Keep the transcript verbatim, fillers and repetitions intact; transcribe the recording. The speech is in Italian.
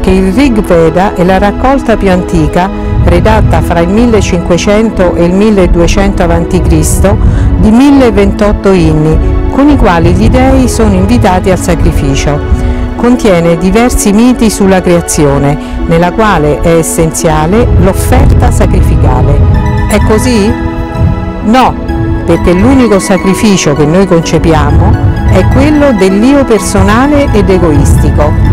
che il Rig Veda è la raccolta più antica, redatta fra il millecinquecento e il milleduecento avanti Cristo, di mille ventotto inni, con i quali gli dei sono invitati al sacrificio. Contiene diversi miti sulla creazione, nella quale è essenziale l'offerta sacrificale. È così? No, perché l'unico sacrificio che noi concepiamo è quello dell'io personale ed egoistico.